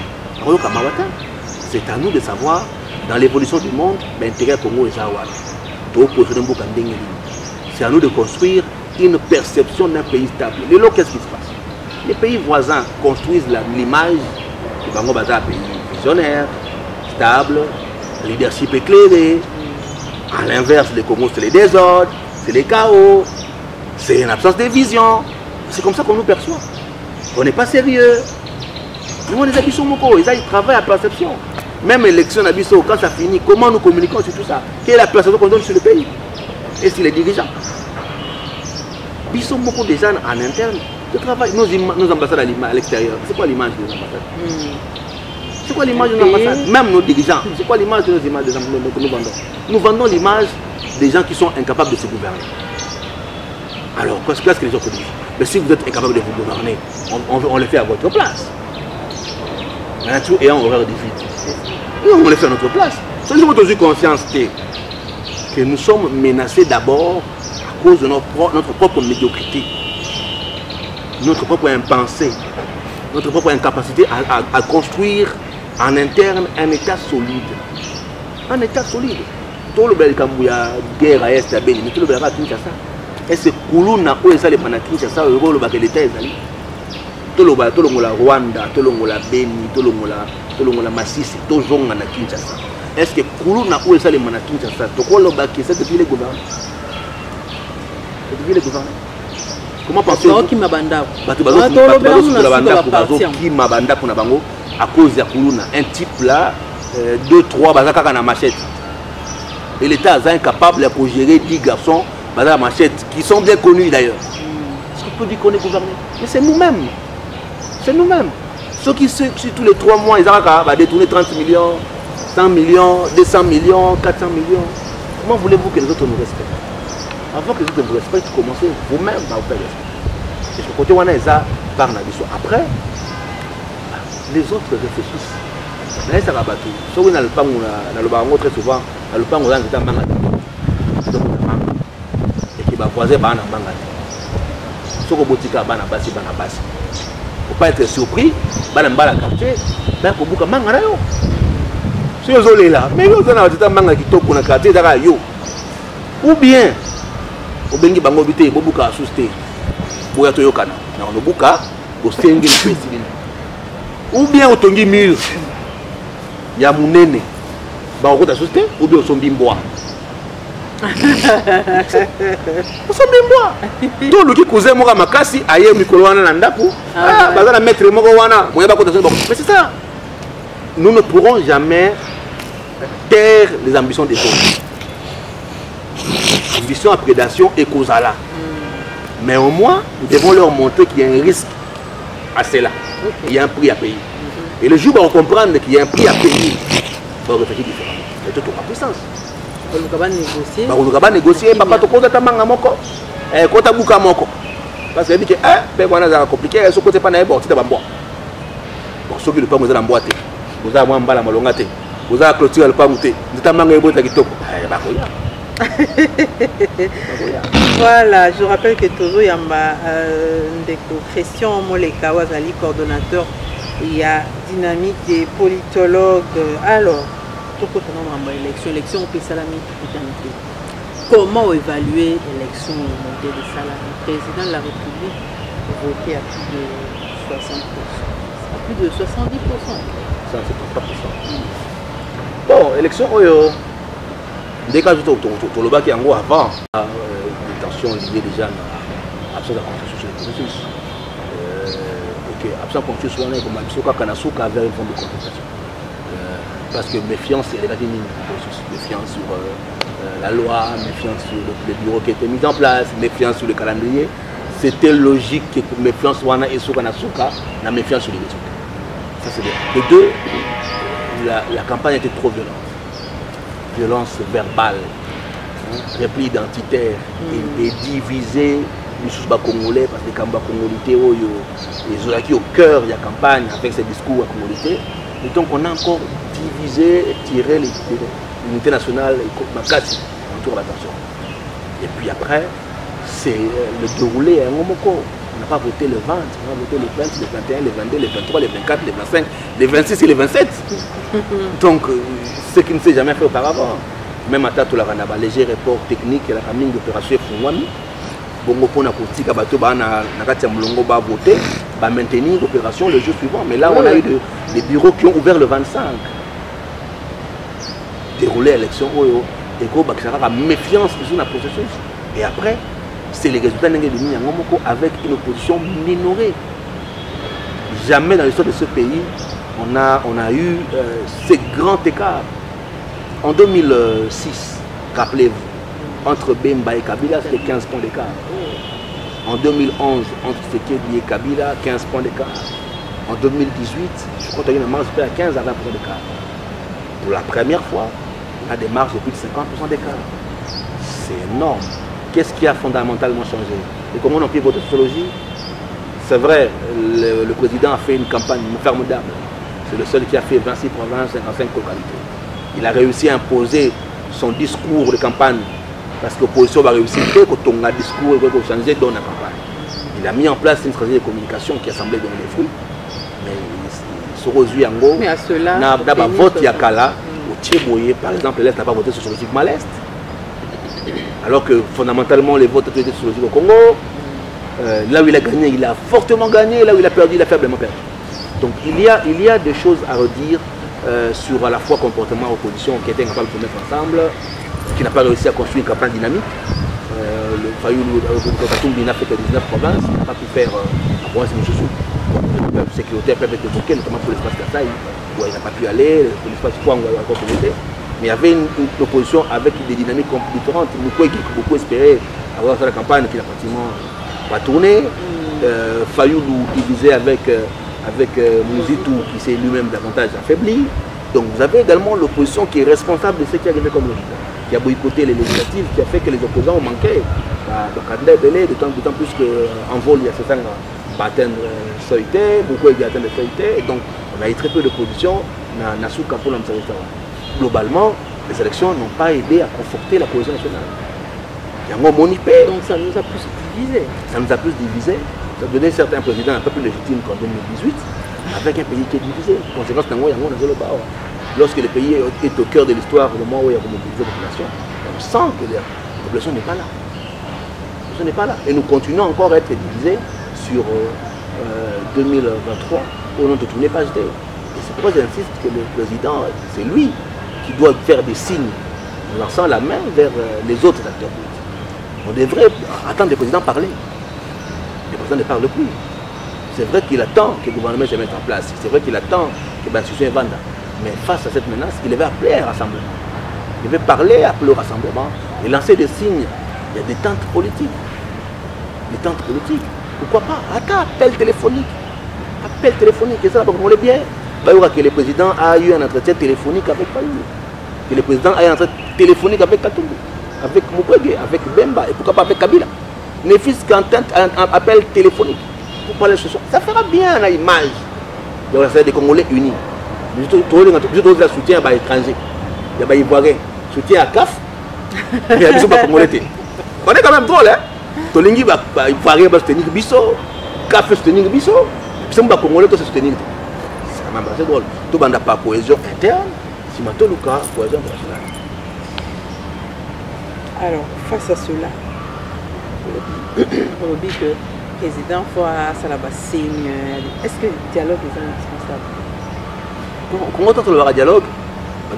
C'est à nous de savoir, dans l'évolution du monde, l'intérêt Congo est Zawad. C'est à nous de construire une perception d'un pays stable. Mais là, qu'est-ce qui se passe? Les pays voisins construisent l'image que Bango est un pays visionnaire, stable, leadership éclairé. À l'inverse, le Congo, c'est les désordres, c'est les chaos, c'est une absence de vision. C'est comme ça qu'on nous perçoit. On n'est pas sérieux. Nous, on est Abisso Moko. Ils travaillent à perception. Même l'élection d'Abisso, quand ça finit, comment nous communiquons sur tout ça? Quelle est la perception qu'on donne sur le pays et sur les dirigeants? Abisso Moko, des gens en interne, de travail. Nos ambassades à l'extérieur, c'est quoi l'image des ambassades? C'est quoi l'image de nos ambassades? Même nos dirigeants, c'est quoi l'image de nos images des ambassades que nous vendons? Nous vendons l'image des gens qui sont incapables de se gouverner. Alors, qu'est-ce que les autres disent? Mais si vous êtes incapable de vous gouverner, on le fait à votre place. La nature ayant horreur du vide. Nous, on le fait à notre place. Si nous avons toujours conscience que nous sommes menacés d'abord à cause de notre propre médiocrité, notre propre impensé, notre propre incapacité à construire en interne un État solide. Un État solide. Tout le monde a guerre à Est, à Béni, mais tout le monde a Kinshasa. Et c'est Koulouna où est-ce que les Kinshasa, le rôle de l'État est allé. Tout le monde a Rwanda, tout le monde a Béni, tout le monde a Massis, tout le monde a Kinshasa. Est-ce que Koulouna où est-ce que les Kinshasa, tout le monde a Kinshasa depuis les gouvernants? Depuis les gouvernants. Comment pensez-vous qui m'a bandé pour la Bango à cause de Koulouna? Un type là, 2, 3, bazaka à la machette. Et l'État est incapable de gérer 10 garçons à la machette, qui sont bien connus d'ailleurs. Est-ce qu'on peut dire qu'on est gouverné? Mais c'est nous-mêmes. C'est nous-mêmes. Ceux qui, tous les 3 mois, ils vont détourner 30 millions, 100 millions, 200 millions, 400 millions. Comment voulez-vous que les autres nous respectent? Avant que les autres vous respectent, commencez vous-même à vous faire respecter. C'est ce côté où on est là, par Nabisso. Après, les autres réfléchissent. Là, ça va battre. Si vous n'avez pas le bango très souvent, le bango est en manga. Et qui va croiser en manga. Si vous avez un manga, vous avez un manga. Pour ne pas être surpris, vous avez un manga. Vous avez un manga. Si vous avez là, mais vous avez un manga qui tourne dans le quartier, vous avez un. Ou bien, vous avez un bango bité, vous avez un sousté. Vous avez un canard. Vous avez un sousté. Ou bien, vous avez un mur. Il y a mon nene. Bah, on s'assuste ou bien on s'en bimbois. On s'en bimbois. Tout le qui cousin moi ma cassi aille au micro wana ndapo. Ah, bah la maître moko wana, moya ba kotation. Mais c'est ça. Nous ne pourrons jamais taire les ambitions des autres. Ambition à prédation et causala. Mais au moins, nous devons leur montrer qu'il y a un risque à cela. Il y a un prix à payer. Et le jour où on comprend qu'il y a un prix à payer, on va réfléchir différemment. Et tout aura puissance. On va négocier. On va négocier. Papa, tu comptes ta manga moko. Compte ta bouka moko. Parce que dit que ben voilà, c'est compliqué. Ce côté pas n'importe quoi. Bon, ceux qui ne pas vous allez boiter. Vous allez avoir un bal à malongater. Vous allez clôturer le pas goûter. Vous allez manger boiter qui top. Voilà, je rappelle que toujours il y a des questions. Moleka, Wazali, coordonnateur. Il y a dynamique des politologues. Alors, pourquoi tu as l'élection? L'élection au Salami. Comment évaluer l'élection au de Salami? Le président de la République a voté à plus de 60%. À plus de 70%. 153%. Bon, l'élection, dès que tu as dit avant, des tensions liées déjà à l'absence de consensus sur le processus. Absent confiance sur l'année comme Abisso Kakanasuka vers une forme de contestation. Parce que méfiance est la ligne, méfiance sur la loi, méfiance sur le bureau qui était mis en place, méfiance sur le calendrier. C'était logique que méfiance sur l'année et sur Kanasuka, la méfiance sur les résultats. Ça c'est bien. Les deux, la campagne était trop violente. Violence verbale, repli identitaire, et divisée. Les Congolais, parce que les Congolais, ils ont qui au cœur de la campagne avec ces discours à Congolais. Et donc on a encore divisé et tiré l'unité nationale et Makati autour de l'attention. Et puis après, c'est le déroulé à un moment. On n'a pas voté le 20, on a voté le 20, le 21, le 22, le 23, le 24, le 25, le 26 et le 27. Donc ce qui ne s'est jamais fait auparavant. Même à Tatou, on a un léger report technique et la famille d'opération Fouani. Bongo pour la politique, on a voté, on a maintenir l'opération le jour suivant. Mais là, on a eu des bureaux qui ont ouvert le 25. Déroulé l'élection, et la méfiance sur le processus. Et après, c'est les résultats avec une opposition minorée. jamais dans l'histoire de ce pays on a eu ce grand écart. En 2006, rappelez-vous, entre Bemba et Kabila, c'était 15 points d'écart. En 2011, entre Tshisekedi et Kabila, 15 points d'écart. En 2018, je crois qu'il y a une marge de 15 à 20 points d'écart. Pour la première fois, on a des marges de plus de 50% d'écart. C'est énorme. Qu'est-ce qui a fondamentalement changé? Et comment on empire votre sociologie? C'est vrai, le président a fait une campagne formidable. C'est le seul qui a fait 26 provinces, 55 localités. Il a réussi à imposer son discours de campagne parce que l'opposition va réussir quand on a un discours et qu'on changer dans la campagne. Il a mis en place une stratégie de communication qui a semblé donner des fruits. Mais il se réduit en gros. Mais à cela, d'abord, vote Yakala, au Tchéboyé, par exemple, l'Est n'a pas voté sociologiquement à l'Est. Alors que fondamentalement, les votes étaient sociologiques au Congo. Là où il a gagné, il a fortement gagné. Là où il a perdu, il a faiblement perdu. Donc il y a des choses à redire sur à la fois comportement et opposition qui étaient incapables de se mettre ensemble, qui n'a pas réussi à construire une campagne dynamique. Le Fayulu, le Katoumbi n'a fait que 19 provinces, il n'a pas pu faire la province de Moussoussou. Le peuple sécuritaire peut être évoqué, notamment pour l'espace Kassai, où il n'a pas pu aller, pour l'espace Kouang, où il n'a pas pu aller. Mais il y avait une opposition avec des dynamiques différentes. Beaucoup, beaucoup espéraient avoir fait la campagne qui n'a pratiquement pas tourné. Fayulu divisé avec Mouzitou qui s'est lui-même davantage affaibli. Donc vous avez également l'opposition qui est responsable de ce qui est arrivé comme résultat, qui a boycotté les législatives, qui a fait que les opposants ont manqué. Bokanda Belé, d'autant plus qu'en vol, il y a certains à atteindre Soïté, beaucoup ont atteint le Soïté. Donc on a eu très peu d'opposition, on a sous capot. Globalement, les élections n'ont pas aidé à conforter la cohésion nationale. Il y a un moment. Donc ça nous a plus divisé. Ça nous a plus divisé. Ça donnait certains présidents un peu plus légitimes qu'en 2018, avec un pays qui est divisé. Conséquence, lorsque le pays est au cœur de l'histoire, au moment où il y a une mobilisation de la population, on sent que la population n'est pas là. La population n'est pas là. Et nous continuons encore à être divisés sur 2023, au nom de toutes les pages d'ailleurs. Et c'est pourquoi j'insiste que le président, c'est lui qui doit faire des signes en lançant la main vers les autres acteurs politiques. On devrait attendre le président parler. Le président ne parle plus. C'est vrai qu'il attend que le gouvernement se mette en place. C'est vrai qu'il attend que la situation vende. Mais face à cette menace, il devait appeler à un rassemblement. Il devait parler, appeler au rassemblement et lancer des signes. Il y a des tentes politiques. Des tentes politiques. Pourquoi pas? Attends, appel téléphonique. Appel téléphonique. Et ça, pour qu'on le bien. Il y aura que le président a eu un entretien téléphonique avec Fayulu. Que le président a eu un entretien téléphonique avec Katumbi, avec Mukwege, avec Bemba et pourquoi pas avec Kabila. Ne fût-ce qu'un appel téléphonique pour parler ce soir. Ça fera bien la image de la société des Congolais unis. Je trouve le soutien à l'étranger. Il y a des Ivoiriens. Soutien à CAF. Mais il y a des Congolais. On est quand même drôle, hein? Tolingi va soutenir Bisso. CAF va soutenir Bisso. Puis les Congolais vont soutenir. C'est quand même assez drôle. Tout le monde n'a pas de cohésion interne. Si maintenant le cas, cohésion nationale. Alors, face à cela, on dit que le président Foa Salabassine, est-ce que le dialogue est indispensable? Comment on entend le dialogue?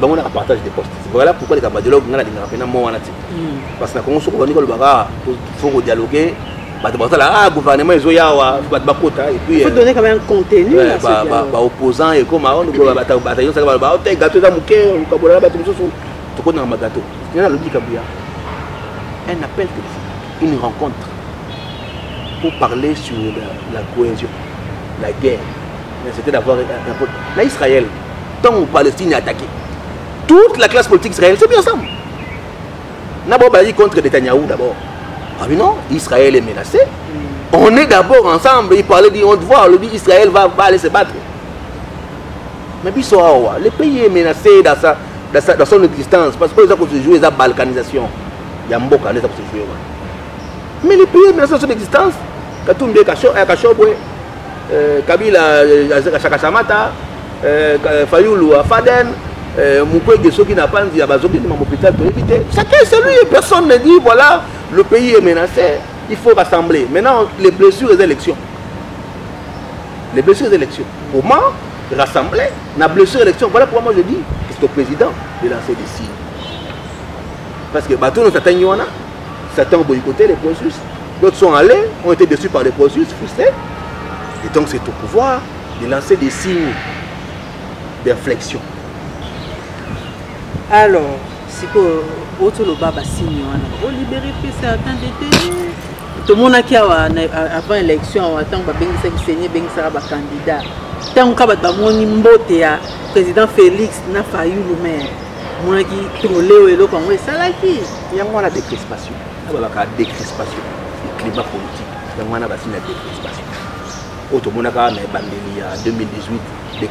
On a un partage des postes. C'est voilà pourquoi les dialogues sont là. Parce que quand on se rend il faut dialoguer. Le gouvernement est là, il faut donner quand même un contenu. Les opposants, ils un appel téléphonique, une rencontre pour parler sur la cohésion, la guerre. C'était d'avoir un... Là, Israël, tant que Palestine est attaquée, toute la classe politique israélienne s'est mise ensemble. D'abord, on a dit contre Netanyahou d'abord. Ah mais non, Israël est menacé. On est d'abord ensemble. Il parlait d'on devoir, on dit Israël va aller se battre. Mais puis, le pays est menacé dans son existence parce que les gens se jouent à la balkanisation. Mais les pays menacés sont d'existence. Quand tout le monde est Kabila, Chakasamata, Fayulu, Faden, Mukwege, ceux qui n'ont pas dit à Bazoki, de l'hôpital pour éviter. Chacun c'est lui. Personne ne dit voilà, le pays est menacé, il faut rassembler. Maintenant, les blessures des élections. Les blessures des élections. Pour moi, rassembler, la blessure des élections. Voilà pourquoi moi je dis que c'est au président de lancer des signes. Parce que bateau nous atteint Nawana, certains ont boycotté les processus, d'autres sont allés, ont été déçus par les processus, frustrés. Et donc c'est au pouvoir de lancer des signes d'inflexion. Alors, c'est que autour le bas signe, on libéré certains détenus. Tout le monde qui a avant l'élection, on attend que les candidats. Tant que le président Félix n'a pas eu le maire, on a dit troller et l'autre, on a dit il y a une décrispation. Il y a une décrispation. Le climat politique, il y a une décrispation. Tout le monde a eu en 2018 décrispation. Des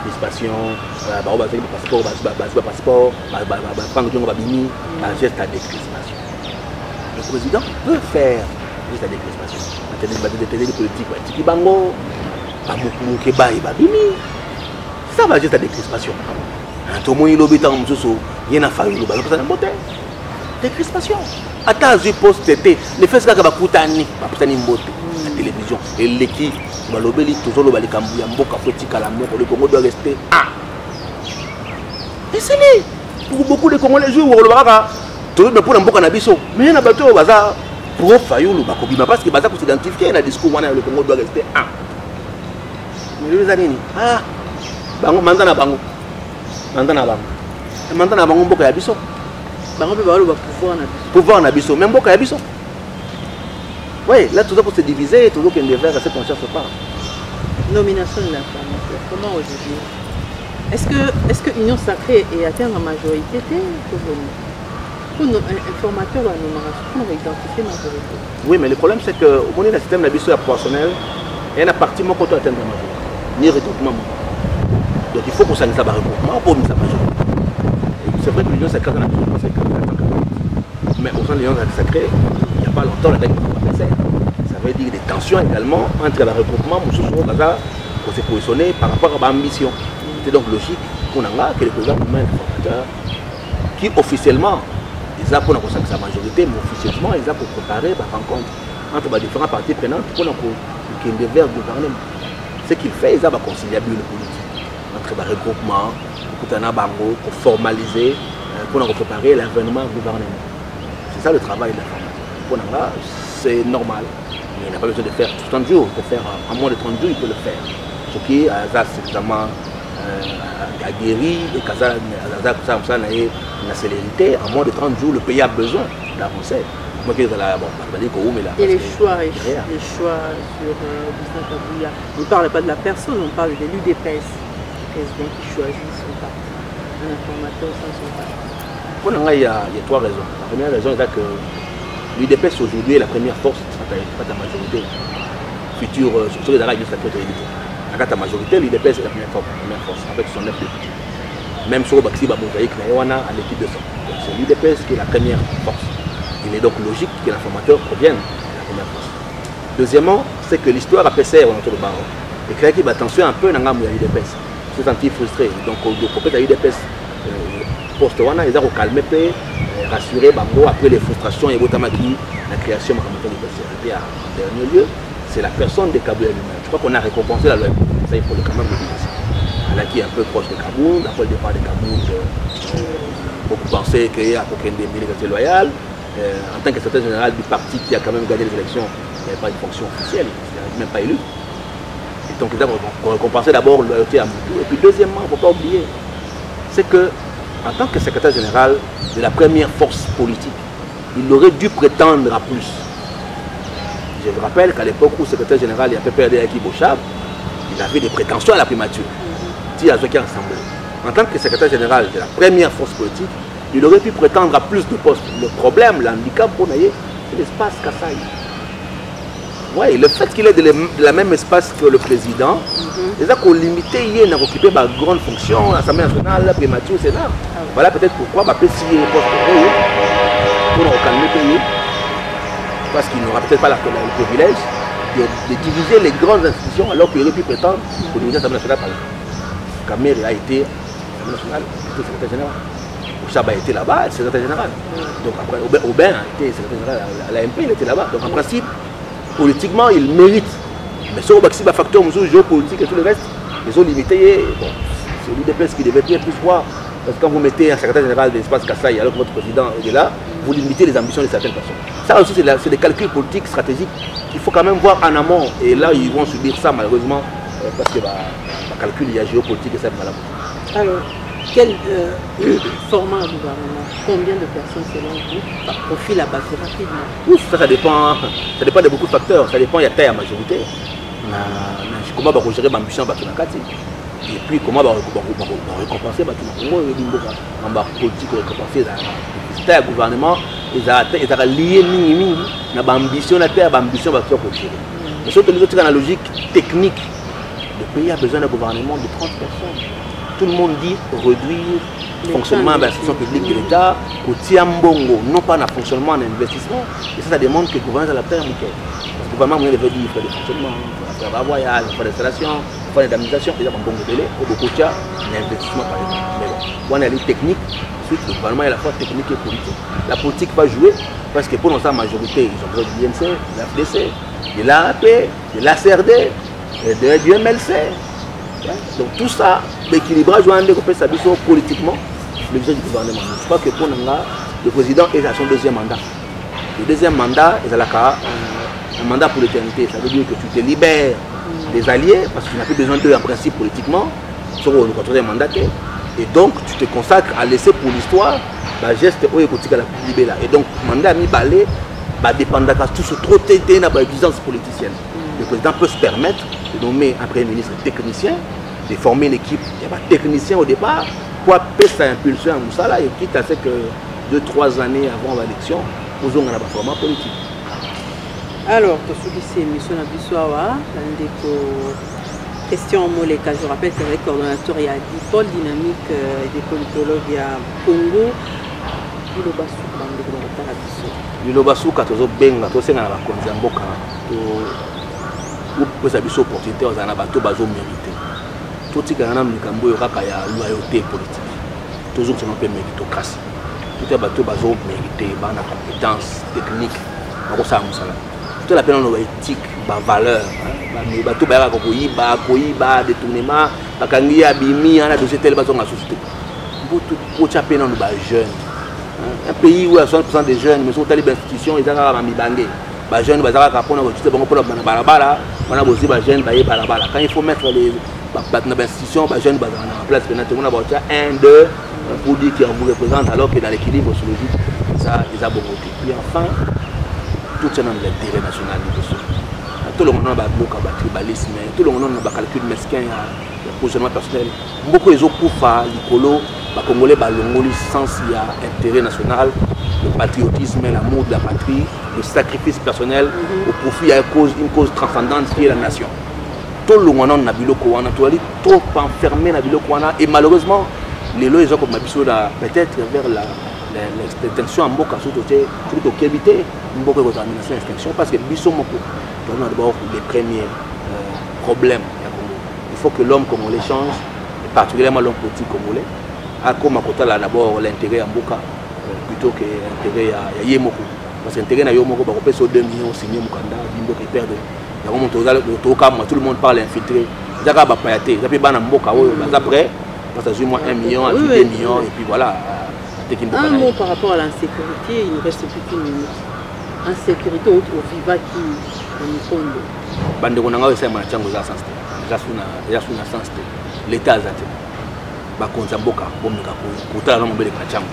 crispations, passeport, le président peut faire juste la décrispation. Des politiques, Bango, ça va juste la décrispation. Tout le monde est lobby, il y a fallu le décrispation. Attends, je pose tété, ne fais pas que la télévision et l'équipe. Le Congo doit rester un. Et c'est lui. Pour beaucoup de Congolais, je vois le baraka. Tout le monde pour un Abisso. Mais il y a un bateau au bazar. Pour Fayulu, parce que bazar pour s'identifier, il y a un discours où le Congo doit rester un. Mais les amis, Bango, Mandana Bango. Mandana Bango. Mandana Bango, Boka Abisso. Bango peut avoir le pouvoir en Abisso. Même Boka Abisso. Oui, là, tout ça pour se diviser, toujours qu'il y a des verres, c'est qu'on ne cherche pas. Nomination de la femme, comment aujourd'hui? Est-ce que l'Union Sacrée est atteinte en majorité? Pour nos informateurs, la nomination, on va identifier la majorité. Oui, mais le problème, c'est qu'au moment où le système d'abus est proportionnel, il y a un parti qui peut atteindre la majorité, ni regroupement. Donc il faut qu'on s'en ait un regroupement pour nous la majorité. C'est vrai que l'Union Sacrée est en majorité, mais au sein de l'Union Sacrée, il n'y a pas longtemps la règle. Ça veut dire des tensions également entre le regroupement pour se positionner par rapport à l'ambition. C'est donc logique qu'on a que le président qui officiellement, ils ont pour sa majorité, mais officieusement, ils ont pour préparer la rencontre entre les différents partis prenants pour qu'ils deviennent gouverner. Ce qu'il fait, ils ont la conciliabilité politique entre le regroupement, pour formaliser, pour préparer l'avènement gouvernement. C'est ça le travail de la formation. C'est normal. Il n'a pas besoin de faire 30 jours, il peut faire en moins de 30 jours, il peut le faire. Ce qui est suffisamment aguerri, la célérité, en moins de 30 jours, le pays a besoin d'avancer. Moi, je vais là, bon, je vais dire qu'on met là. Et les choix sur Augustin Kabila, on ne parle pas de la personne, on parle de l'UDPS, le président qui choisit son parti, un informateur sans son parti. Pour nous, il y a trois raisons. La première raison est que l'UDPS aujourd'hui est la première force de la majorité. Futur, surtout les Arabes, la majorité, l'UDPS est la première force, avec son 9 députés. Même sur le Baxi, Bambanguole, Nawana, à l'équipe de 100. Donc c'est l'UDPS qui est la première force. Il est donc logique que l'informateur provienne de la première force. Deuxièmement, c'est que l'histoire a passé autour de Bango. Et c'est qu'il va attention un peu dans l'UDPS. C'est senti frustré. Donc, au à l'UDPS, poste Wana, ils ont calmé. Rassurer Bango après les frustrations et notamment la création de la sécurité. En dernier lieu, c'est la personne de Kabila lui-même. Je crois qu'on a récompensé la loi. Ça, il faut quand même le dire. Elle a qui est un peu proche de Kabou, après le départ de Kabou, beaucoup pensaient qu'il y a aucun des militaires loyal. En tant que secrétaire général du parti qui a quand même gagné les élections, il n'y avait pas de fonction officielle, il n'est même pas élu. Et donc, on récompensait d'abord la loyauté à Moutou. Et puis, deuxièmement, il ne faut pas oublier, c'est que en tant que secrétaire général de la première force politique, il aurait dû prétendre à plus. Je vous rappelle qu'à l'époque où le secrétaire général il a PPRD à Kibochab, il avait des prétentions à la primature. En tant que secrétaire général de la première force politique, il aurait pu prétendre à plus de postes. Le problème, l'handicap qu'on a, c'est l'espace Kassai. Oui, le fait qu'il ait le même espace que le président, c'est ça qu'on limitait, il a occupé ma grande fonction, l'Assemblée nationale, la primature, c'est là. Voilà peut-être pourquoi ma petite fille est pour calmer le pays, parce qu'il n'aura peut-être pas le privilège de diviser les grandes institutions alors qu'il aurait pu prétendre pour diviser l'Assemblée nationale par exemple. Kamere a été l'Assemblée nationale, le secrétaire général. Chaba était là-bas, le secrétaire général. Donc après, Aubin a été secrétaire général à l'AMP, il était là-bas. Donc en principe, politiquement, il mérite. Mais sur le facteur géopolitique et tout le reste, ils ont limité. Bon, c'est l'UDPS qui devait bien plus voir Parce que quand vous mettez un secrétaire général de l'espace Kassai alors que votre président est là, vous limitez les ambitions de certaines personnes. Ça aussi, c'est des calculs politiques, stratégiques qu'il faut quand même voir en amont. Et là, ils vont subir ça malheureusement parce que calcul, il y a géopolitique et ça de Malamou. Alors, quel format gouvernement? Combien de personnes selon vous par profil à base rapidement? Ouf, ça dépend de beaucoup de facteurs. Ça dépend, il y a taille à majorité. Comment on va gérer l'ambition de Batunakati? Et puis comment on va récompenser Batunakati? On va politique récompenser le gouvernement. Ils ont lié l'ambition de la terre à l'ambition de Batunakati. Mais surtout, nous avons une logique technique. Le pays a besoin d'un gouvernement de 30 personnes. Tout le monde dit réduire le fonctionnement de la institution publique de l'État au Tiambongo, non pas dans le fonctionnement, en investissement. Et ça, ça demande que le gouvernement de la paix. Parce que le gouvernement, il veut dire qu'il faut des fonctionnements, il faut un voyage, il faut des installations, il faut des indemnisations. Il y a un bon délai, au Bokotia, un investissement par exemple. Mais bon, on a les techniques. Ensuite, le gouvernement est à la fois technique et politique. La politique va jouer parce que pour sa majorité, ils ont besoin du INC, de la FDC, de l'AAP, de la CRD. Du MLC. Donc tout ça, l'équilibrage doit être politiquement le budget du gouvernement. Je crois que pour nous, le président est à son deuxième mandat. Le deuxième mandat est un mandat pour l'éternité. Ça veut dire que tu te libères des alliés parce que tu n'as plus besoin d'eux en principe politiquement, sur le quatrième mandat. Et donc tu te consacres à laisser pour l'histoire la geste où écoute à la libérer. Et donc le mandat mis balai dépendra tout ce trop tété dans l'exigence politicienne. Le président peut se permettre de nommer un premier ministre technicien, de former une équipe technicien au départ, quoi peut s'impulser à Moussala et quitte à ce que 2-3 années avant l'élection, nous avons un format politique. Alors, pour ceux qui sont M. Nabissoua, question Moleka, je rappelle que le coordonnateur il y a du pôle dynamique des politologues à Congo. L'Ilobassou, quand on a Benga, on a pour ça, les opportunités aux anabato bazo mérité. Tout ce qui est en Amérique, la loyauté politique. Tout ce qu'on appelle méritocratie. Tout est bateau bazo mérité, par la compétence technique, par ça musala. Tout est appelé nos éthiques, par valeur. Mais bateau baza koyi, ba koyi, ba détournement, ba kangi abimi, on a deux tels bazo ngasusté. Beaucoup pour chaper dans nos jeunes. Un pays où 60% des jeunes, mais sont telles institutions, ils ont la mibangé. Les jeunes vont apprendre à quand il faut mettre les institutions, les jeunes vont en place. Un, deux, pour dire qu'ils vous représentent alors que dans l'équilibre sociologique, ça ils a beaucoup. Puis enfin, tout ce nom de l'intérêt national de ce. Tout le monde a un tribalisme, tout le monde a un calcul mesquin, un positionnement personnel. Beaucoup de gens pour faire l'icolo, les Congolais ont le sens il y a intérêt national. Le patriotisme, l'amour de la patrie, le sacrifice personnel au profit à une cause transcendante qui est la nation. Tout le monde n'a trop enfermé n'a et malheureusement, les gens comme Abisso peut-être vers l'extinction en Boka, surtout au Kébité, une bonne détermination à l'extinction parce que Abisso Moko, on a d'abord les premiers problèmes. Il faut que l'homme congolais change, et particulièrement l'homme politique congolais, à comme à d'abord l'intérêt en Boka. Plutôt que l'intérêt à Yemoko. Parce que l'intérêt à Yemoko, on sur 2 millions, signé Mukanda, Bimbo qui perd. Tout le monde parle infiltré. Il y a des payatés, il y a des après, parce que 1 million, 2 millions, et puis voilà. Un mot par rapport à l'insécurité, il ne reste plus qu'une minute. Insécurité, autre au viva qui est au Nikongo. Bande Konanga, c'est un manachango, c'est un sens. C'est un sens. L'État a été. Il y a des Mboka, il y a des Manachango.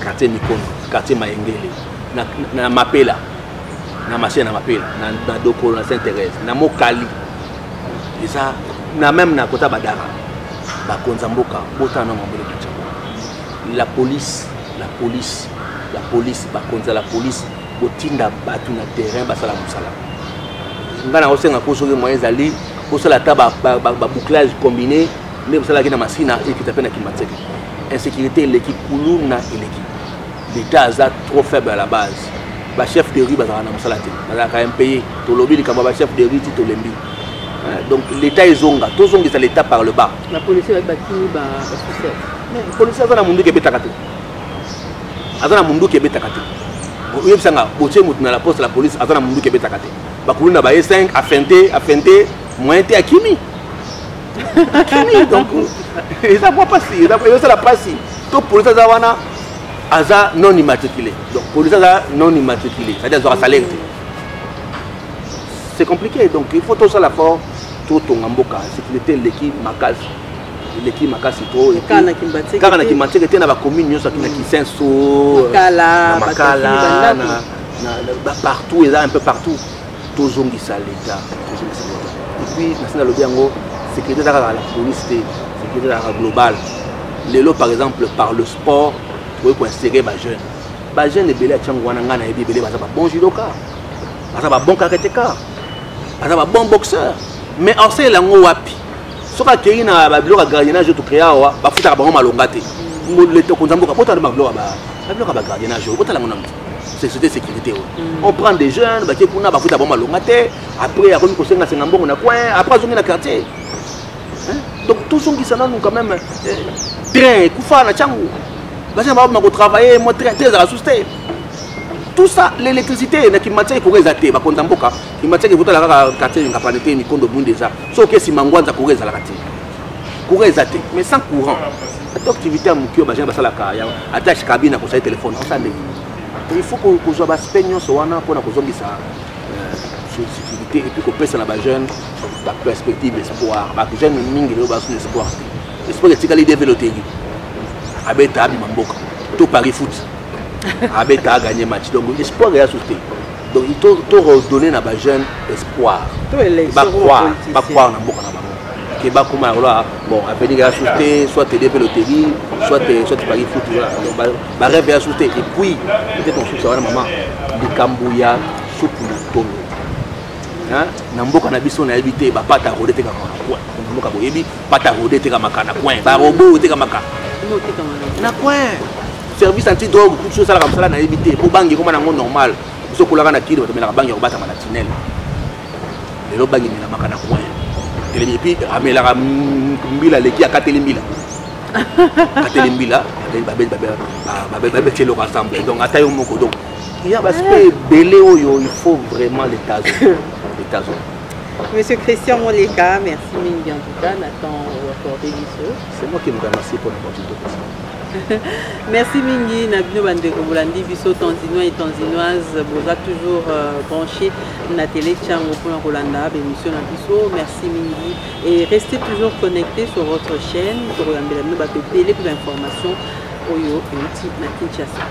Quartier Nikon, quartier Mayengele, na Mapela, na Maché na Mapela, na Doko, na Saint-Thérèse, na Mokali, et ça, na même na Kota Badara, na Konzamboka, autant na Mambele Kachamo. La police, Bakonza la police, Botinda batu na terrain, Basala Moussala. Quand on a aussi un cours sur les moyens d'aller, pour ça la table, bouclage combiné, mais pour ça la guine à Massina, et qui t'appelle à Kimatsek. Insécurité, l'équipe Koulouna et l'équipe. L'État a trop faible à la base. Le chef de rue, il a quand même payé. Le chef de rue, il a payé. Donc l'État est zonga. Tout zonga, c'est l'État par le bas. La police va être battue par la police. La police a un monde qui est bétakaté. Elle a un monde qui est bétakaté. Vous savez, la police, elle a un monde qui est bétakaté. La police a 5, a feinté, moyen à Kimi. Donc, ils n'ont pas passé. Ils ont la passé. tout policier zawana aza non immatriculé. Donc policier aza non immatriculé, c'est-à-dire aza salaire. C'est compliqué, donc il faut tout ça la force, tout ton amboka, sécurité l'équipe makas, l'équipe makas c'est trop. Car on a qui maté, était dans la commune, nous sommes qui s'insurgent, makala, partout et là un peu partout, tout zongi ça l'état. Et puis national Obiango, sécurité d'aga la police, sécurité d'aga globale. Les lots par exemple par le sport, tu peux insérer ma jeune est belé à Tshangu, Wananga, Naïbi, belé, ça va bon judoka. C'est un bon karateka, c'est un bon boxeur. Mais on sait que si on a un gardiennage, on crée un malongate. C'est de sécurité. On prend des jeunes, après on a un quartier. Donc tout ce qui s'en a quand même train, koufa na Tshangu. Parce que je vais travailler, moi très assusté. Tout ça, l'électricité, qui m'a dit qu'on est athée, par contre, il m'a dit qu'on est athée, il m'a dit qu'on est athée, il m'a dit qu'on est athée, mais sans courant. Cette activité à Moukio, il y a un attache cabine à conseiller téléphone. Il faut qu'on soit bas peignons sur un an pour la sécurité et puis qu'on pèse à la jeune, la perspective, l'espoir. La jeune, il y a un espoir. L'espoir est égal à développer. Avec Tabi Mamboka, tout Paris foot. Avec à gagner match donc l'espoir est assouté donc il faut redonner à nos jeunes espoir pas croire dans le monde que bon après il est assouté soit TDP loterie soit Paris foot voilà ma rêve est assouté et puis peut-être on se souvient maman de Kambouya soupe le tonneau hein Nambo Kanabiso on a évité bah pas tarauder t'es comme un coin Nambo Kaboyebi pas tarauder t'es comme un coin bah robot t'es comme un coin service anti-drogue, toutes choses à la comme ça, on a évité. Pour Bango, comme un normal, il faut la tire, mais la banque est rebattue à la tunnel. Et le banque est à la coin. Et puis, il y a 4 000. Donc, il y a un aspect belé où il faut vraiment l'État. Monsieur Christian Moleka, merci Mingi en tout cas. Nathan, c'est moi qui vous remercie pour l'opportunité. Merci Mingi, Nabino Bandeko Boulandi, Bisso, Tanzinois et Tanzinoises, vous êtes toujours branchés à la télé Tshangu pour la Rolanda, émission Nabisso, merci Mingi. Et restez toujours connectés sur votre chaîne pour regarder les plus d'informations au Yo et au Kinshasa.